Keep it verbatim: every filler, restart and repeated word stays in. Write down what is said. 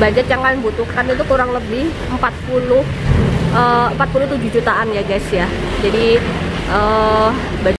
budget yang kalian butuhkan itu kurang lebih empat puluh, uh, empat puluh tujuh jutaan ya guys ya. Jadi uh,